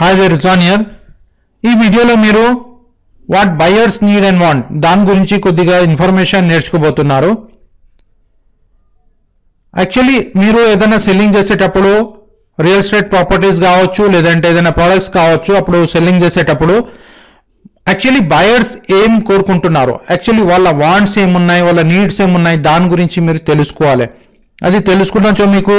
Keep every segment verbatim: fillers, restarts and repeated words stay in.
Hi there it's Ann here. ఈ వీడియోలో మీరు what buyers need and want దాని గురించి కొద్దిగా ఇన్ఫర్మేషన్ నేర్చుకోబోతున్నారు. యాక్చువల్లీ మీరు ఏదైనా సెల్లింగ్ చేసేటప్పుడు రియల్ ఎస్టేట్ ప్రాపర్టీస్ కావచ్చు లేదంటే ఏదైనా ప్రోడక్ట్స్ కావచ్చు, అప్పుడు సెల్లింగ్ చేసేటప్పుడు యాక్చువల్లీ బయర్స్ ఏం కోరుకుంటున్నారు, యాక్చువల్లీ వాళ్ళ వాంట్స్ ఏమున్నాయి, వాళ్ళ నీడ్స్ ఏమున్నాయి దాని గురించి మీరు తెలుసుకోవాలి. అది తెలుసుకున్నచో మీకు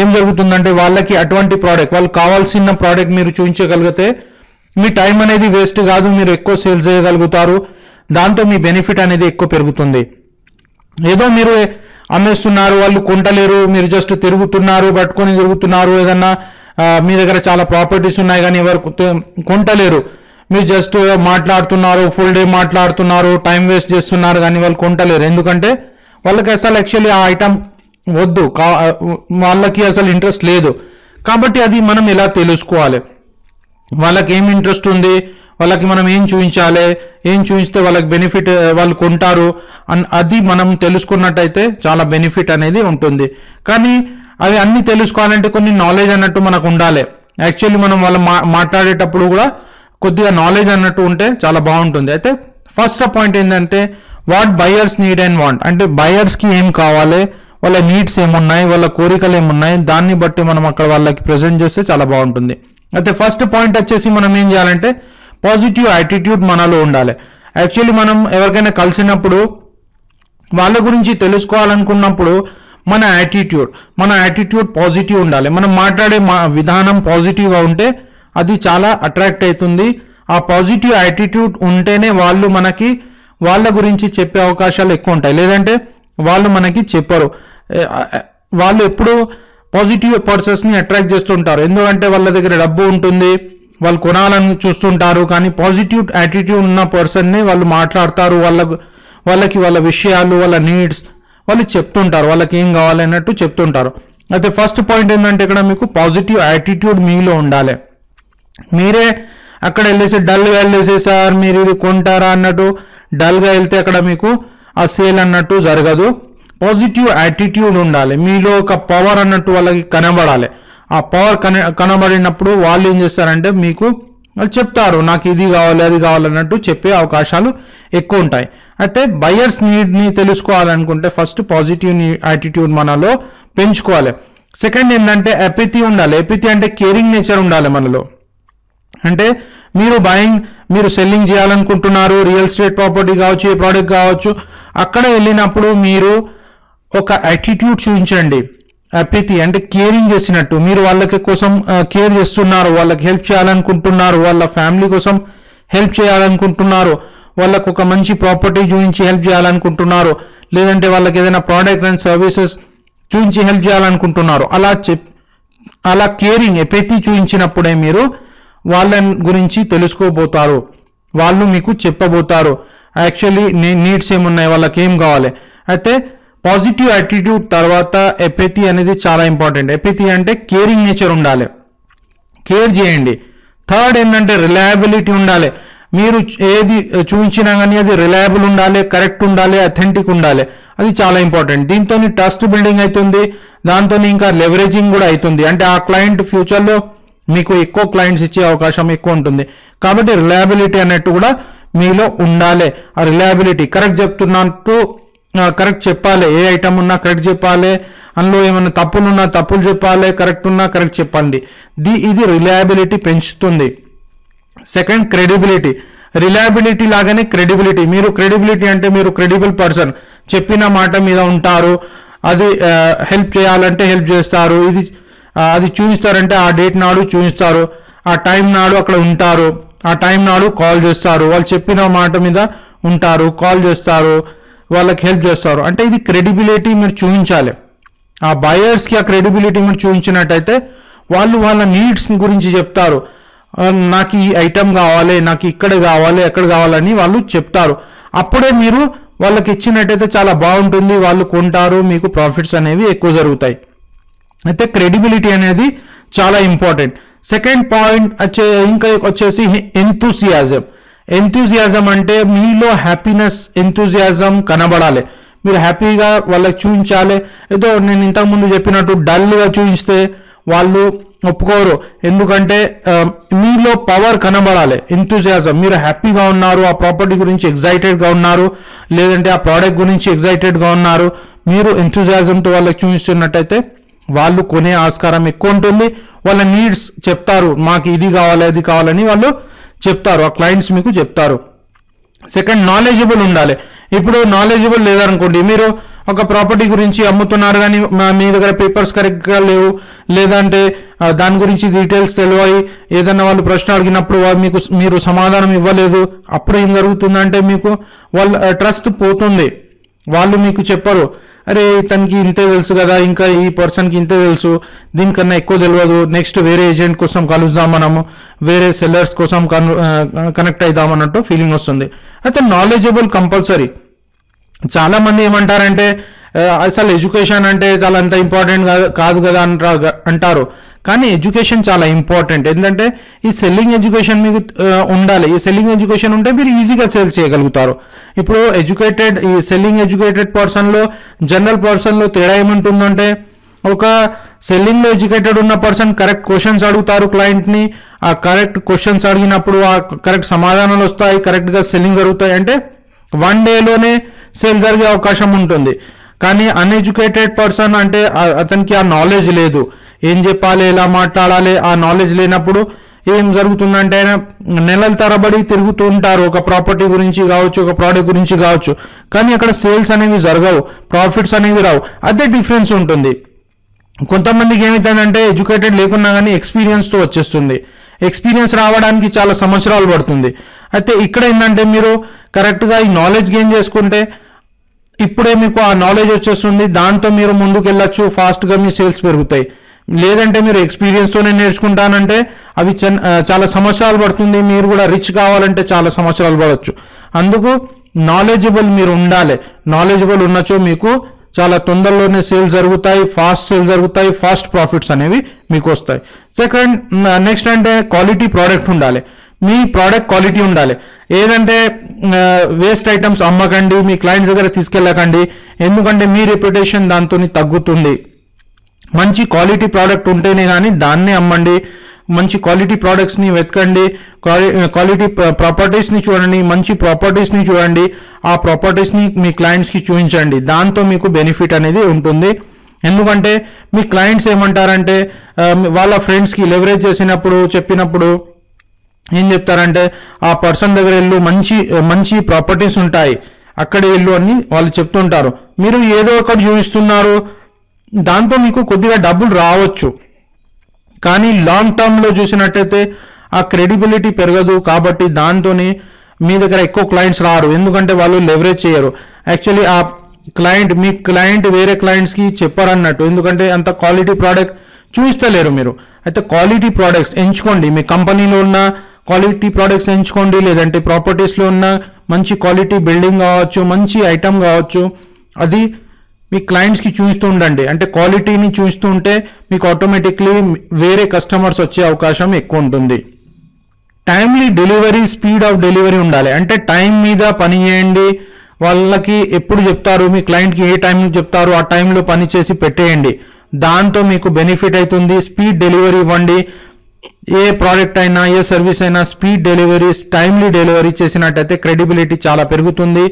ఏం జరుగుతుందంటే వాళ్ళకి అటువంటి ప్రోడక్ట్, వాళ్ళు కావాల్సిన ప్రోడక్ట్ మీరు చూపించగలిగితే మీ టైం అనేది వేస్ట్ కాదు, మీరు ఎక్కువ సేల్స్ చేయగలుగుతారు, దాంతో మీ బెనిఫిట్ అనేది ఎక్కువ పెరుగుతుంది. ఏదో మీరు అమ్మేస్తున్నారు, వాళ్ళు కొంటలేరు, మీరు జస్ట్ తిరుగుతున్నారు, పట్టుకొని తిరుగుతున్నారు, ఏదన్నా మీ దగ్గర చాలా ప్రాపర్టీస్ ఉన్నాయి కానీ ఎవరు కొంటలేరు, మీరు జస్ట్ మాట్లాడుతున్నారు, ఫుల్ డే మాట్లాడుతున్నారు, టైం వేస్ట్ చేస్తున్నారు కానీ వాళ్ళు కొంటలేరు. ఎందుకంటే వాళ్ళకి అసలు యాక్చువల్లీ ఆ ఐటమ్ వద్దు, వాళ్ళకి అసలు ఇంట్రెస్ట్ లేదు. కాబట్టి అది మనం ఎలా తెలుసుకోవాలి, వాళ్ళకి ఏం ఇంట్రెస్ట్ ఉంది, వాళ్ళకి మనం ఏం చూపించాలి, ఏం చూపిస్తే వాళ్ళకి బెనిఫిట్, వాళ్ళు కొంటారు అని అది మనం తెలుసుకున్నట్టయితే చాలా బెనిఫిట్ అనేది ఉంటుంది. కానీ అవి అన్నీ తెలుసుకోవాలంటే కొన్ని నాలెడ్జ్ అన్నట్టు మనకు ఉండాలి. యాక్చువల్లీ మనం వాళ్ళ మా మాట్లాడేటప్పుడు కూడా కొద్దిగా నాలెడ్జ్ అన్నట్టు ఉంటే చాలా బాగుంటుంది. అయితే ఫస్ట్ పాయింట్ ఏంటంటే what buyers need and want అంటే బయర్స్కి ఏం కావాలి, వాళ్ళ నీడ్స్ ఏమున్నాయి, వాళ్ళ కోరికలు ఏమున్నాయి, దాన్ని బట్టి మనం అక్కడ వాళ్ళకి ప్రజెంట్ చేస్తే చాలా బాగుంటుంది. అయితే ఫస్ట్ పాయింట్ వచ్చేసి మనం ఏం చేయాలంటే పాజిటివ్ యాటిట్యూడ్ మనలో ఉండాలి. యాక్చువల్లీ మనం ఎవరికైనా కలిసినప్పుడు వాళ్ళ గురించి తెలుసుకోవాలనుకున్నప్పుడు మన యాటిట్యూడ్ మన యాటిట్యూడ్ పాజిటివ్ ఉండాలి. మనం మాట్లాడే మా విధానం పాజిటివ్గా ఉంటే అది చాలా అట్రాక్ట్ అవుతుంది. ఆ పాజిటివ్ యాటిట్యూడ్ ఉంటేనే వాళ్ళు మనకి వాళ్ళ గురించి చెప్పే అవకాశాలు ఎక్కువ ఉంటాయి, లేదంటే వాళ్ళు మనకి చెప్పరు. వాళ్ళు ఎప్పుడు పాజిటివ్ పర్సన్స్ని అట్రాక్ట్ చేస్తుంటారు, ఎందుకంటే వాళ్ళ దగ్గర డబ్బు ఉంటుంది, వాళ్ళు కొనాలని చూస్తుంటారు. కానీ పాజిటివ్ యాటిట్యూడ్ ఉన్న పర్సన్ని వాళ్ళు మాట్లాడతారు, వాళ్ళ వాళ్ళకి వాళ్ళ విషయాలు, వాళ్ళ నీడ్స్ వాళ్ళు చెప్తుంటారు, వాళ్ళకి ఏం కావాలన్నట్టు చెప్తుంటారు. అయితే ఫస్ట్ పాయింట్ ఏంటంటే ఇక్కడ మీకు పాజిటివ్ యాటిట్యూడ్ మీలో ఉండాలి. మీరే అక్కడ వెళ్ళేసి డల్గా వెళ్ళేసి సార్ మీరు ఇది కొంటారా అన్నట్టు డల్గా వెళ్తే అక్కడ మీకు ఆ సేల్ అన్నట్టు జరగదు. పాజిటివ్ యాటిట్యూడ్ ఉండాలి, మీలో ఒక పవర్ అన్నట్టు వాళ్ళకి కనబడాలి. ఆ పవర్ కన కనబడినప్పుడు వాళ్ళు ఏం చేస్తారంటే మీకు వాళ్ళు చెప్తారు, నాకు ఇది కావాలి అది కావాలన్నట్టు చెప్పే అవకాశాలు ఎక్కువ ఉంటాయి. అయితే బయర్స్ నీడ్ని తెలుసుకోవాలనుకుంటే ఫస్ట్ పాజిటివ్ యాటిట్యూడ్ మనలో పెంచుకోవాలి. సెకండ్ ఏంటంటే ఎపితి ఉండాలి. ఎపితి అంటే కేరింగ్ నేచర్ ఉండాలి మనలో. అంటే మీరు బయింగ్ మీరు సెల్లింగ్ చేయాలనుకుంటున్నారు, రియల్ ఎస్టేట్ ప్రాపర్టీ కావచ్చు, ఏ ప్రోడక్ట్ కావచ్చు, అక్కడ వెళ్ళినప్పుడు మీరు ఒక యాటిట్యూడ్ చూపించండి. ఎపితి అంటే కేరింగ్ చేసినట్టు, మీరు వాళ్ళకి కోసం కేర్ చేస్తున్నారు, వాళ్ళకి హెల్ప్ చేయాలనుకుంటున్నారు, వాళ్ళ ఫ్యామిలీ కోసం హెల్ప్ చేయాలనుకుంటున్నారు, వాళ్ళకు ఒక మంచి ప్రాపర్టీ చూపించి హెల్ప్ చేయాలనుకుంటున్నారు, లేదంటే వాళ్ళకి ఏదైనా ప్రోడక్ట్ అండ్ సర్వీసెస్ చూపించి హెల్ప్ చేయాలనుకుంటున్నారు. అలా చెప్ అలా కేరింగ్ ఎపితి చూపించినప్పుడే మీరు వాళ్ళ గురించి తెలుసుకోబోతారు, వాళ్ళు మీకు చెప్పబోతారు యాక్చువల్లీ నీడ్స్ ఏమున్నాయి, వాళ్ళకి ఏం కావాలి. అయితే పాజిటివ్ యాటిట్యూడ్ తర్వాత ఎపితి అనేది చాలా ఇంపార్టెంట్. ఎపితి అంటే కేరింగ్ నేచర్ ఉండాలి, కేర్ చేయండి. థర్డ్ ఏంటంటే రిలయబిలిటీ ఉండాలి. మీరు ఏది చూపించినా కానీ అది రిలయబుల్ ఉండాలి, కరెక్ట్ ఉండాలి, అథెంటిక్ ఉండాలి. అది చాలా ఇంపార్టెంట్. దీంతో ట్రస్ట్ బిల్డింగ్ అవుతుంది, దాంతో ఇంకా లెవరేజింగ్ కూడా అవుతుంది. అంటే ఆ క్లయింట్ ఫ్యూచర్లో మీకు ఎక్కువ క్లయింట్స్ ఇచ్చే అవకాశం ఎక్కువ ఉంటుంది. కాబట్టి రిలయబిలిటీ అన్నట్టు కూడా మీలో ఉండాలి. ఆ రిలయబిలిటీ కరెక్ట్ చెప్తున్నట్టు కరెక్ట్ చెప్పాలి, ఏ ఐటమ్ ఉన్నా కరెక్ట్ చెప్పాలి, అందులో ఏమైనా తప్పులున్నా తప్పులు చెప్పాలి, కరెక్ట్ ఉన్నా కరెక్ట్ చెప్పండి. ది ఇది రిలయబిలిటీ పెంచుతుంది. Second credibility. రిలయబిలిటీ లాగానే క్రెడిబిలిటీ. మీరు క్రెడిబిలిటీ అంటే మీరు క్రెడిబుల్ పర్సన్, చెప్పిన మాట మీద ఉంటారు, అది హెల్ప్ చేయాలంటే హెల్ప్ చేస్తారు, ఇది అది చూపిస్తారంటే ఆ డేట్ నాడు చూపిస్తారు, ఆ టైం నాడు అక్కడ ఉంటారు, ఆ టైం నాడు కాల్ చేస్తారు, వాళ్ళు చెప్పిన మాట మీద ఉంటారు, కాల్ చేస్తారు, వాళ్ళకి హెల్ప్ చేస్తారు. అంటే ఇది క్రెడిబిలిటీ మీరు చూపించాలి. ఆ బయర్స్కి ఆ క్రెడిబిలిటీ మీరు చూపించినట్టయితే వాళ్ళు వాళ్ళ నీడ్స్ గురించి చెప్తారు. నాకు ఈ ఐటెం కావాలి, నాకు ఇక్కడ కావాలి, ఎక్కడ కావాలని వాళ్ళు చెప్తారు. అప్పుడే మీరు వాళ్ళకి ఇచ్చినట్టయితే చాలా బాగుంటుంది, వాళ్ళు కొంటారు, మీకు ప్రాఫిట్స్ అనేవి ఎక్కువ జరుగుతాయి. అయితే క్రెడిబిలిటీ అనేది చాలా ఇంపార్టెంట్. సెకండ్ పాయింట్ వచ్చే ఇంకా వచ్చేసి ఎంతూసియాజం. ఎంతూసియాజం అంటే మీలో హ్యాపీనెస్ ఎంతూసియాజం కనబడాలి. మీరు హ్యాపీగా వాళ్ళకి చూపించాలి. ఏదో నేను ఇంతకుముందు చెప్పినట్టు డల్గా చూపిస్తే వాళ్ళు ఒప్పుకోరు. ఎందుకంటే మీలో పవర్ కనబడాలి, ఎంతూజియాజం, మీరు హ్యాపీగా ఉన్నారు, ఆ ప్రాపర్టీ గురించి ఎగ్జైటెడ్గా ఉన్నారు, లేదంటే ఆ ప్రోడక్ట్ గురించి ఎగ్జైటెడ్గా ఉన్నారు, మీరు ఎంతూజియాజంతో వాళ్ళకి చూపిస్తున్నట్టయితే వాళ్ళు కొనే ఆస్కారం ఎక్కువ ఉంటుంది. వాళ్ళ నీడ్స్ చెప్తారు, మాకు ఇది కావాలి అది కావాలని వాళ్ళు చెప్తారు, ఆ క్లయింట్స్ మీకు చెప్తారు. సెకండ్, నాలెడ్జబుల్ ఉండాలి. ఇప్పుడు నాలెడ్జబుల్ లేదనుకోండి, మీరు ఒక ప్రాపర్టీ గురించి అమ్ముతున్నారు కానీ మీ దగ్గర పేపర్స్ కరెక్ట్గా లేవు, లేదంటే దాని గురించి డీటెయిల్స్ తెలియాలి, ఏదన్నా వాళ్ళు ప్రశ్న అడిగినప్పుడు మీకు మీరు సమాధానం ఇవ్వలేదు, అప్పుడు ఏం జరుగుతుందంటే మీకు వాళ్ళ ట్రస్ట్ పోతుంది. వాళ్ళు మీకు చెప్పరు, అరే తనకి ఇంతే తెలుసు కదా, ఇంకా ఈ పర్సన్కి ఇంతే తెలుసు, దీనికన్నా ఎక్కువ తెలియదు, నెక్స్ట్ వేరే ఏజెంట్ కోసం కలుద్దాం మనము, వేరే సెల్లర్స్ కోసం కనెక్ట్ అవుదాం అన్నట్టు ఫీలింగ్ వస్తుంది. అయితే నాలెడ్జబుల్ కంపల్సరీ. చాలామంది ఏమంటారంటే అసలు ఎడ్యుకేషన్ అంటే చాలా అంత ఇంపార్టెంట్ కాదు కదా అంటారు, కానీ ఎడ్యుకేషన్ చాలా ఇంపార్టెంట్. ఎందుకంటే ఈ సెల్లింగ్ ఎడ్యుకేషన్ మీకు ఉండాలి. ఈ సెల్లింగ్ ఎడ్యుకేషన్ ఉంటే మీరు ఈజీగా సేల్ చేయగలుగుతారు. ఇప్పుడు ఎడ్యుకేటెడ్ ఈ సెల్లింగ్ ఎడ్యుకేటెడ్ పర్సన్లో జనరల్ పర్సన్లో తేడా ఏముంటుందంటే, ఒక సెల్లింగ్లో ఎడ్యుకేటెడ్ ఉన్న పర్సన్ కరెక్ట్ క్వశ్చన్స్ అడుగుతారు క్లయింట్ని, ఆ కరెక్ట్ క్వశ్చన్స్ అడిగినప్పుడు ఆ కరెక్ట్ సమాధానాలు వస్తాయి, కరెక్ట్గా సెల్లింగ్ జరుగుతాయి, అంటే వన్ డేలోనే సేల్ జరిగే అవకాశం ఉంటుంది. కానీ అన్ఎడ్యుకేటెడ్ పర్సన్ అంటే అతనికి ఆ నాలెడ్జ్ లేదు, ఏం చెప్పాలి ఎలా మాట్లాడాలి ఆ నాలెడ్జ్ లేనప్పుడు ఏం జరుగుతుందంటే ఆయన నెలల తరబడి తిరుగుతూ ఉంటారు, ఒక ప్రాపర్టీ గురించి కావచ్చు, ఒక ప్రోడక్ట్ గురించి కావచ్చు, కానీ అక్కడ సేల్స్ అనేవి జరగవు, ప్రాఫిట్స్ అనేవి రావు. అదే డిఫరెన్స్ ఉంటుంది. కొంతమందికి ఏమవుతుందంటే ఎడ్యుకేటెడ్ లేకున్నా కానీ ఎక్స్పీరియన్స్తో వచ్చేస్తుంది, ఎక్స్పీరియన్స్ రావడానికి చాలా సంవత్సరాలు పడుతుంది. అయితే ఇక్కడ ఏంటంటే మీరు కరెక్ట్గా ఈ నాలెడ్జ్ గెయిన్ చేసుకుంటే ఇప్పుడే మీకు ఆ నాలెడ్జ్ వచ్చేస్తుంది, దాంతో మీరు ముందుకు వెళ్ళచ్చు, ఫాస్ట్గా మీ సేల్స్ పెరుగుతాయి. లేదంటే మీరు ఎక్స్పీరియన్స్తోనే నేర్చుకుంటానంటే అవి చాలా సంవత్సరాలు పడుతుంది, మీరు కూడా రిచ్ కావాలంటే చాలా సంవత్సరాలు పడవచ్చు. అందుకు నాలెడ్జబుల్ మీరు ఉండాలి. నాలెడ్జబుల్ ఉన్నచో మీకు చాలా తొందరలోనే సేల్స్ జరుగుతాయి, ఫాస్ట్ సేల్స్ జరుగుతాయి, ఫాస్ట్ ప్రాఫిట్స్ అనేవి మీకు వస్తాయి. సెకండ్, నెక్స్ట్ అంటే క్వాలిటీ ప్రోడక్ట్ ఉండాలి. మీ ప్రోడక్ట్ క్వాలిటీ ఉండాలి. ఏదంటే వేస్ట్ ఐటమ్స్ అమ్మకండి, మీ క్లయింట్స్ దగ్గర తీసుకెళ్ళకండి, ఎందుకంటే మీ రెప్యుటేషన్ దాంతో తగ్గుతుంది. మంచి క్వాలిటీ ప్రోడక్ట్ ఉంటేనే కానీ దాన్నే అమ్మండి, మంచి క్వాలిటీ ప్రోడక్ట్స్ని వెతకండి, క్వాలిటీ ప్రాపర్టీస్ని చూడండి, మంచి ప్రాపర్టీస్ని చూడండి, ఆ ప్రాపర్టీస్ని మీ క్లయింట్స్కి చూపించండి, దాంతో మీకు బెనిఫిట్ అనేది ఉంటుంది. ఎందుకంటే మీ క్లయింట్స్ ఏమంటారంటే వాళ్ళ ఫ్రెండ్స్కి లెవరేజ్ చేసినప్పుడు చెప్పినప్పుడు ఏం చెప్తారంటే ఆ పర్సన్ దగ్గర వెళ్ళు, మంచి మంచి ప్రాపర్టీస్ ఉంటాయి అక్కడ వెళ్ళు అని వాళ్ళు చెప్తుంటారు. మీరు ఏదో ఒకటి చూపిస్తున్నారు, దాంతో మీకు కొద్దిగా డబ్బులు రావచ్చు, కానీ లాంగ్ టర్మ్లో చూసినట్టయితే ఆ క్రెడిబిలిటీ పెరగదు, కాబట్టి దాంతోనే మీ దగ్గర ఎక్కువ క్లయింట్స్ రారు, ఎందుకంటే వాళ్ళు లెవరేజ్ చేయరు. యాక్చువల్లీ ఆ క్లయింట్ మీ క్లయింట్ వేరే క్లయింట్స్కి చెప్పారన్నట్టు, ఎందుకంటే అంత క్వాలిటీ ప్రోడక్ట్ చూపిస్తలేరు మీరు. అయితే క్వాలిటీ ప్రోడక్ట్స్ ఎంచుకోండి, మీ కంపెనీలో ఉన్న క్వాలిటీ ప్రోడక్ట్స్ ఎంచుకోండి, లేదంటే ప్రాపర్టీస్లో ఉన్న మంచి క్వాలిటీ బిల్డింగ్ కావచ్చు, మంచి ఐటమ్ కావచ్చు, అది మీ క్లయింట్స్కి చూస్తూ ఉండండి. అంటే క్వాలిటీని చూస్తూ ఉంటే మీకు ఆటోమేటిక్లీ వేరే కస్టమర్స్ వచ్చే అవకాశం ఎక్కువ ఉంటుంది. Timely delivery, speed of delivery ఉండాలి. అంటే టైం మీద పని చేయండి, వాళ్ళకి ఎప్పుడు చెప్తారు మీ క్లయింట్కి ఏ టైం చెప్తారు ఆ టైంలో పని చేసి పెట్టేయండి, దాంతో మీకు బెనిఫిట్ అవుతుంది. స్పీడ్ డెలివరీ ఇవ్వండి, ఏ ప్రోడక్ట్ అయినా ఏ సర్వీస్ అయినా స్పీడ్ డెలివరీ టైమ్లీ డెలివరీ చేసినట్టయితే క్రెడిబిలిటీ చాలా పెరుగుతుంది,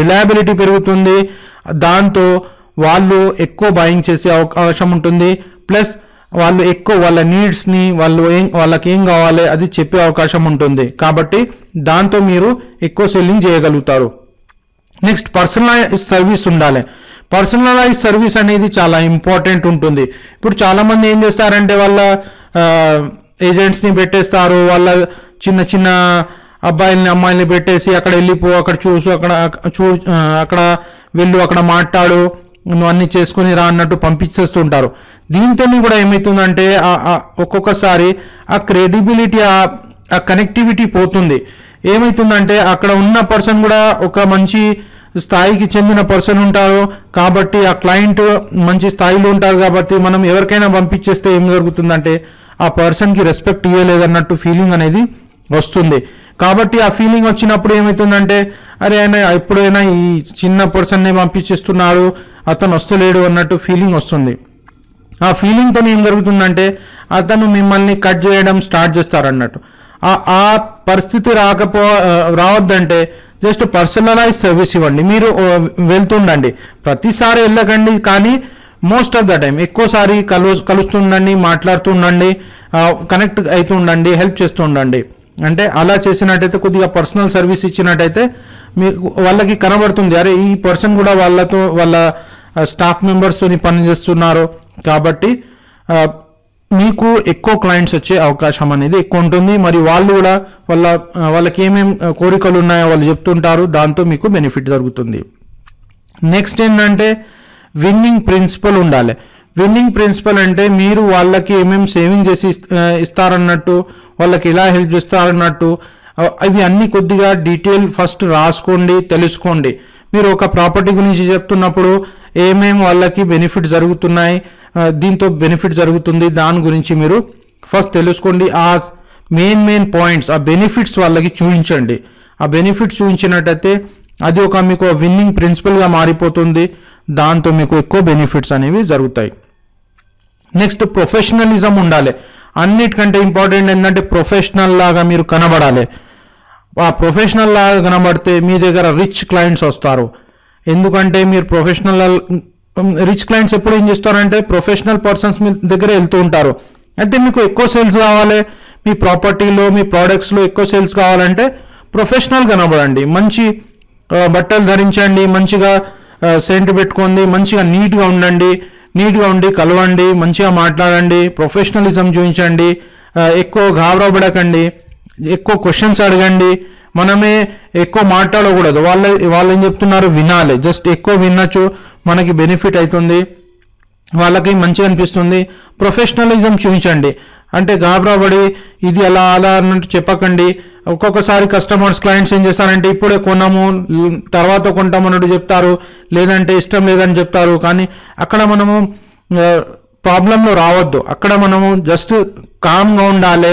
రిలయబిలిటీ పెరుగుతుంది, దాంతో వాళ్ళు ఎక్కువ బయింగ్ చేసే అవకాశం ఉంటుంది. ప్లస్ వాళ్ళు ఎక్కువ వాళ్ళ నీడ్స్ని వాళ్ళు ఏం వాళ్ళకి ఏం కావాలి అది చెప్పే అవకాశం ఉంటుంది, కాబట్టి దాంతో మీరు ఎక్కువ సెల్లింగ్ చేయగలుగుతారు. నెక్స్ట్, పర్సనలైజ్ సర్వీస్ ఉండాలి. పర్సనలైజ్ సర్వీస్ అనేది చాలా ఇంపార్టెంట్ ఉంటుంది. ఇప్పుడు చాలామంది ఏం చేస్తారంటే వాళ్ళ ఏజెంట్స్ని పెట్టేస్తారు, వాళ్ళ చిన్న చిన్న అబ్బాయిల్ని అమ్మాయిల్ని పెట్టేసి అక్కడ వెళ్ళిపో, అక్కడ చూసు, అక్కడ చూ అక్కడ వెళ్ళు, అక్కడ మాట్లాడు, నువ్వు అన్నీ చేసుకుని రా అన్నట్టు పంపించేస్తూ ఉంటారు. దీంతో కూడా ఏమవుతుందంటే ఒక్కొక్కసారి ఆ క్రెడిబిలిటీ ఆ కనెక్టివిటీ పోతుంది. ఏమవుతుందంటే అక్కడ ఉన్న పర్సన్ కూడా ఒక మంచి స్థాయికి చెందిన పర్సన్ ఉంటారు, కాబట్టి ఆ క్లయింట్ మంచి స్థాయిలో ఉంటారు, కాబట్టి మనం ఎవరికైనా పంపించేస్తే ఏం జరుగుతుందంటే ఆ పర్సన్కి రెస్పెక్ట్ ఇవ్వలేదన్నట్టు ఫీలింగ్ అనేది వస్తుంది. కాబట్టి ఆ ఫీలింగ్ వచ్చినప్పుడు ఏమవుతుందంటే అరే ఆయన ఎప్పుడైనా ఈ చిన్న పర్సన్నే పంపించేస్తున్నారు, అతను వస్తలేడు అన్నట్టు ఫీలింగ్ వస్తుంది. ఆ ఫీలింగ్తో ఏం జరుగుతుందంటే అతను మిమ్మల్ని కట్ చేయడం స్టార్ట్ చేస్తారన్నట్టు. ఆ పరిస్థితి రాకపో రావద్దంటే జస్ట్ పర్సనలైజ్ సర్వీస్ ఇవ్వండి. మీరు వెళ్తుండండి, ప్రతిసారి వెళ్ళకండి, కానీ మోస్ట్ ఆఫ్ ద టైం ఎక్కువసారి కలు కలుస్తుండండి, మాట్లాడుతుండండి, కనెక్ట్ అవుతుండండి, హెల్ప్ చేస్తుండండి. అంటే అలా చేసినట్టయితే కొద్దిగా పర్సనల్ సర్వీస్ ఇచ్చినట్టయితే మీకు వాళ్ళకి కనబడుతుంది, అరే ఈ పర్సన్ కూడా వాళ్ళతో వాళ్ళ స్టాఫ్ మెంబర్స్తో పనిచేస్తున్నారు కాబట్టి మీకు ఎక్కువ క్లయింట్స్ వచ్చే అవకాశం అనేది ఎక్కువ ఉంటుంది. మరి వాళ్ళు కూడా వాళ్ళ వాళ్ళకి ఏమేమి కోరికలు ఉన్నాయో వాళ్ళు చెప్తుంటారు, దాంతో మీకు బెనిఫిట్ జరుగుతుంది. నెక్స్ట్ ఏంటంటే విన్నింగ్ ప్రిన్సిపల్ ఉండాలి. విన్నింగ్ ప్రిన్సిపల్ అంటే మీరు వాళ్ళకి ఏమేమి సేవింగ్ చేసి ఇస్తారన్నట్టు, వాళ్ళకి ఎలా హెల్ప్ చేస్తారన్నట్టు, ఇవి అన్నీ కొద్దిగా డీటెయిల్ ఫస్ట్ రాసుకోండి, తెలుసుకోండి. మీరు ఒక ప్రాపర్టీ గురించి చెప్తున్నప్పుడు ఏమేమి వాళ్ళకి బెనిఫిట్ జరుగుతున్నాయి, దీంతో బెనిఫిట్ జరుగుతుంది, దాని గురించి మీరు ఫస్ట్ తెలుసుకోండి. ఆ మెయిన్ మెయిన్ పాయింట్స్, ఆ బెనిఫిట్స్ వాళ్ళకి చూపించండి. ఆ బెనిఫిట్స్ చూపించినట్టయితే అది ఒక మీకు విన్నింగ్ ప్రిన్సిపల్గా మారిపోతుంది, దాంతో మీకు ఎక్కువ బెనిఫిట్స్ అనేవి జరుగుతాయి. నెక్స్ట్ ప్రొఫెషనలిజం ఉండాలి. అన్నిటికంటే ఇంపార్టెంట్ ఏంటంటే ప్రొఫెషనల్ లాగా మీరు కనబడాలి. ఆ ప్రొఫెషనల్ లాగా కనబడితే మీ దగ్గర రిచ్ క్లయింట్స్ వస్తారు. ఎందుకంటే మీరు ప్రొఫెషనల్ రిచ్ క్లయింట్స్ ఎప్పుడు ఏం చేస్తారంటే ప్రొఫెషనల్ పర్సన్స్ మీ దగ్గర వెళ్తూ ఉంటారు. అయితే మీకు ఎక్కువ సేల్స్ కావాలి, మీ ప్రాపర్టీలో మీ ప్రోడక్ట్స్లో ఎక్కువ సేల్స్ కావాలంటే ప్రొఫెషనల్ కనబడండి. మంచి బట్టలు ధరించండి, మంచిగా సెంట్ పెట్టుకోండి, మంచిగా నీట్గా ఉండండి, నీట్గా ఉండి కలవండి, మంచిగా మాట్లాడండి, ప్రొఫెషనలిజం చూపించండి, ఎక్కువ గాబరాపడకండి, ఎక్కువ క్వశ్చన్స్ అడగండి. మనమే ఎక్కువ మాట్లాడకూడదు, వాళ్ళ వాళ్ళు ఏం చెప్తున్నారు వినాలి. జస్ట్ ఎక్కువ వినొచ్చు, మనకి బెనిఫిట్ అవుతుంది, వాళ్ళకి మంచిగా అనిపిస్తుంది. ప్రొఫెషనలిజం చూపించండి, అంటే గాబరాపడి ఇది అలా అలా అన్నట్టు చెప్పకండి. ఒక్కొక్కసారి కస్టమర్స్ క్లయింట్స్ ఏం చేస్తారంటే ఇప్పుడే కొన్నాము తర్వాత కొంటాం అన్నట్టు చెప్తారు, లేదంటే ఇష్టం లేదని చెప్తారు. కానీ అక్కడ మనము ప్రాబ్లంలో రావద్దు. అక్కడ మనము జస్ట్ కామ్గా ఉండాలి,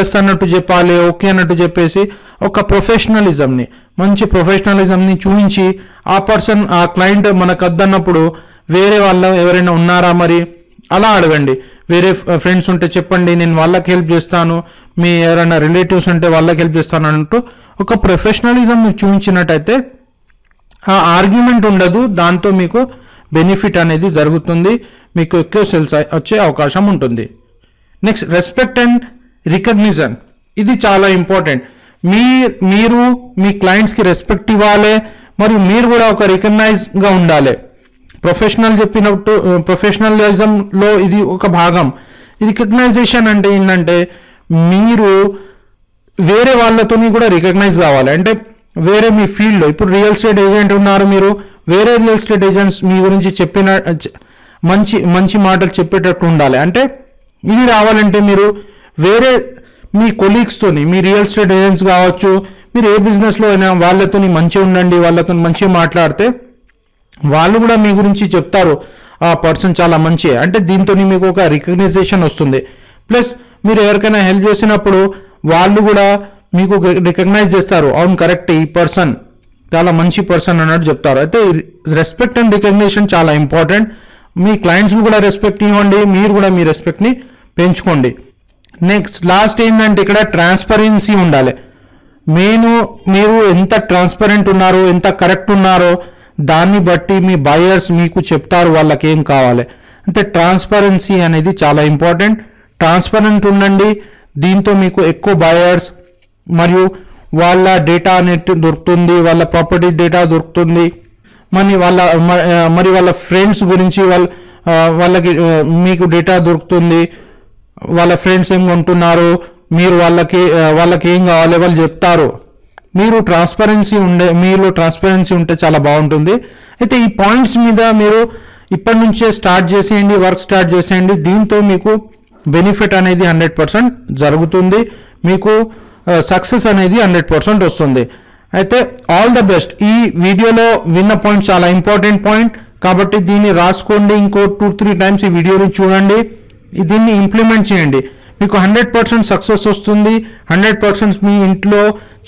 ఎస్ అన్నట్టు చెప్పాలి, ఓకే అన్నట్టు చెప్పేసి ఒక ప్రొఫెషనలిజంని మంచి ప్రొఫెషనలిజంని చూపించి ఆ పర్సన్ ఆ క్లయింట్ మనకు వద్దన్నప్పుడు వేరే వాళ్ళు ఎవరైనా ఉన్నారా మరి అలా అడగండి. వేరే ఫ్రెండ్స్ ఉంటే చెప్పండి, నేను వాళ్ళకి హెల్ప్ చేస్తాను, మీ ఎవరైనా రిలేటివ్స్ ఉంటే వాళ్ళకి హెల్ప్ చేస్తాను అంటూ ఒక ప్రొఫెషనలిజం చూపించినట్టయితే ఆ ఆర్గ్యుమెంట్ ఉండదు, దాంతో మీకు బెనిఫిట్ అనేది జరుగుతుంది, మీకు ఎక్కువ సేల్స్ వచ్చే అవకాశం ఉంటుంది. నెక్స్ట్ రెస్పెక్ట్ అండ్ రికగ్నిషన్, ఇది చాలా ఇంపార్టెంట్. మీ మీరు మీ క్లయింట్స్కి రెస్పెక్ట్ ఇవ్వాలి, మరియు మీరు కూడా ఒక రికగ్నైజ్గా ఉండాలి. ప్రొఫెషనల్ చెప్పినట్టు ప్రొఫెషనలిజంలో ఇది ఒక భాగం. రికగ్నైజేషన్ అంటే ఏంటంటే మీరు వేరే వాళ్ళతోని కూడా రికగ్నైజ్ కావాలి. అంటే వేరే మీ ఫీల్డ్లో ఇప్పుడు రియల్ ఎస్టేట్ ఏజెంట్ ఉన్నారు, మీరు వేరే రియల్ ఎస్టేట్ ఏజెంట్స్ మీ గురించి చెప్పిన మంచి మంచి మాటలు చెప్పేటట్టు ఉండాలి. అంటే ఇది రావాలంటే మీరు వేరే మీ కొలీగ్స్తోని, మీ రియల్ ఎస్టేట్ ఏజెంట్స్ కావచ్చు, మీరు ఏ బిజినెస్లో అయినా వాళ్ళతో మంచిగా ఉండండి, వాళ్ళతో మంచిగా మాట్లాడితే వాళ్ళు కూడా మీ గురించి చెప్తారు, ఆ పర్సన్ చాలా మంచి. అంటే దీంతో మీకు ఒక రికగ్నైజేషన్ వస్తుంది. ప్లస్ మీరు ఎవరికైనా హెల్ప్ చేసినప్పుడు వాళ్ళు కూడా మీకు రికగ్నైజ్ చేస్తారు, అవును కరెక్ట్ ఈ పర్సన్ చాలా మంచి పర్సన్ అన్నట్టు చెప్తారు. అయితే రెస్పెక్ట్ అండ్ రికగ్నిషన్ చాలా ఇంపార్టెంట్. మీ క్లయింట్స్కి కూడా రెస్పెక్ట్ ఇవ్వండి, మీరు కూడా మీ రెస్పెక్ట్ని పెంచుకోండి. నెక్స్ట్ లాస్ట్ ఏంటంటే ఇక్కడ ట్రాన్స్పరెన్సీ ఉండాలి. నేను మీరు ఎంత ట్రాన్స్పరెంట్ ఉన్నారో, ఎంత కరెక్ట్ ఉన్నారో దాన్ని బట్టి మీ బయర్స్ మీకు చెప్తారు వాళ్ళకి ఏం కావాలి. అంటే ట్రాన్స్పరెన్సీ అనేది చాలా ఇంపార్టెంట్. ట్రాన్స్పరెంట్ ఉండండి, దీంతో మీకు ఎక్కువ బయర్స్ మరియు వాళ్ళ డేటా అనేది దొరుకుతుంది, వాళ్ళ ప్రాపర్టీ డేటా దొరుకుతుంది. మరి వాళ్ళ మరి వాళ్ళ ఫ్రెండ్స్ గురించి వాళ్ళ వాళ్ళకి మీకు డేటా దొరుకుతుంది. వాళ్ళ ఫ్రెండ్స్ ఏం కొంటున్నారు, మీరు వాళ్ళకి వాళ్ళకి ఏం కావాలి వాళ్ళు చెప్తారు. మీరు ట్రాన్స్పరెన్సీ ఉండే మీలో ట్రాన్స్పరెన్సీ ఉంటే చాలా బాగుంటుంది. అయితే ఈ పాయింట్స్ మీద మీరు ఇప్పటి నుంచే స్టార్ట్ చేసేయండి, వర్క్ స్టార్ట్ చేసేయండి. దీంతో మీకు బెనిఫిట్ అనేది హండ్రెడ్ పర్సెంట్ జరుగుతుంది, మీకు సక్సెస్ అనేది హండ్రెడ్ పర్సెంట్ వస్తుంది. అయితే ఆల్ ద బెస్ట్. ఈ వీడియోలో విన్న పాయింట్ చాలా ఇంపార్టెంట్ పాయింట్ కాబట్టి దీన్ని రాసుకోండి, ఇంకో టూ త్రీ టైమ్స్ ఈ వీడియోని చూడండి, దీన్ని ఇంప్లిమెంట్ చేయండి. మీకు హండ్రెడ్ పర్సెంట్ సక్సెస్ వస్తుంది, హండ్రెడ్ పర్సెంట్ మీ ఇంట్లో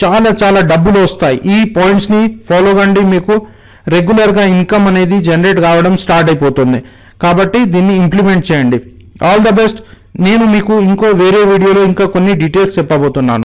చాలా చాలా డబ్బులు వస్తాయి. ఈ పాయింట్స్ని ఫాలో కండి, మీకు రెగ్యులర్గా ఇన్కమ్ అనేది జనరేట్ కావడం స్టార్ట్ అయిపోతుంది. కాబట్టి దీన్ని ఇంప్లిమెంట్ చేయండి. All the best. నేను మీకు ఇంకో వేరే వీడియోలో ఇంకా కొన్ని డీటెయిల్స్ చెప్పబోతున్నాను.